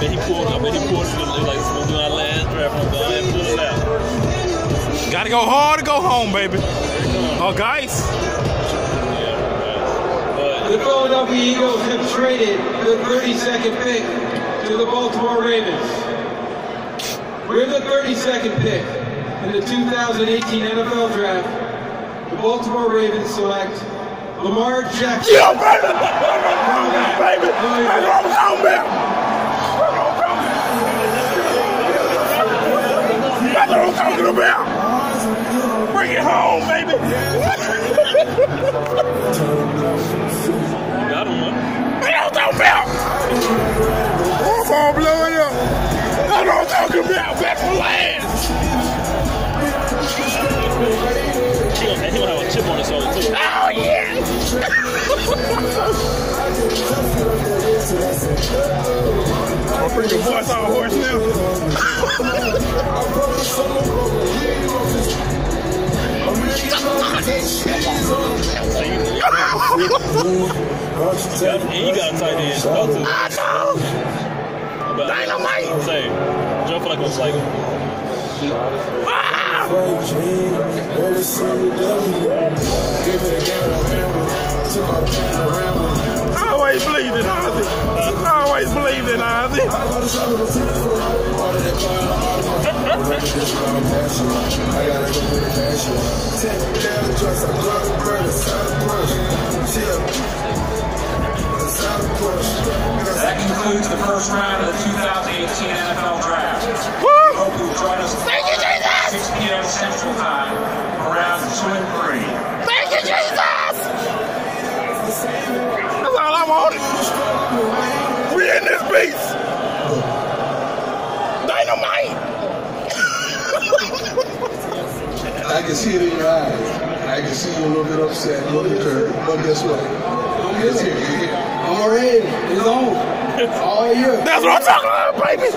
I bet he pulled it like do our last draft. I'm going to pull it out. Gotta go hard to go home, baby. Oh, guys. The Philadelphia Eagles have traded the 32nd pick to the Baltimore Ravens. We're the 32nd pick in the 2018 NFL Draft. The Baltimore Ravens select Lamar Jackson. Yeah, baby! Baby! I'm baby! That's what I'm talking about. Bring it home, baby. Got him, man. That's what I'm talking about. Come on, blow it up. That's what I'm talking about. Back for last. He don't have a chip on his shoulder, too. Oh, yeah. I'll bring your voice on horse now. You got tight end. I know. Dynamite. Same. Jump like a cycle. I always believe in Ozzie. I always believe in Ozzie. That concludes the first round of the 2018 NFL Draft. Woo! Hope you'll join us at 6 p.m. Central Time for rounds 2 and 3. Thank you, Jesus! That's all I wanted. We in this piece. Dynamite! I can see it in your eyes. I can see you a little bit upset, a little hurt, but guess what? It's here. I'm already in. It's on. All year. That's what I'm talking about, baby.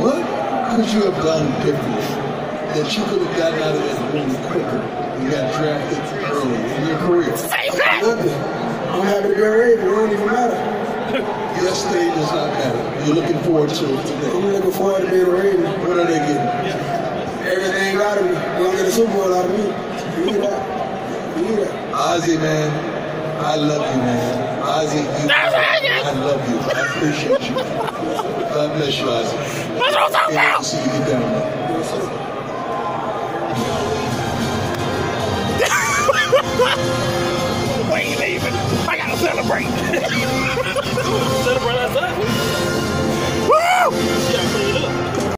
What could you have done differently that you could have gotten out of that really quicker and got drafted early in your career? Say that. Nothing. I'm happy to be ready. It don't even matter. Yesterday does not matter. You're looking forward to it today. I'm looking forward to being ready. What are they getting? Yeah. Everything out of me. They're going to get a Super Bowl out of me. You need that. You need that. Ozzie, man. I love you, man. Ozzie, I love you. I appreciate you. God bless you, Ozzie. That's what I'm talking about. See you get down, man. We ain't leaving. I gotta celebrate.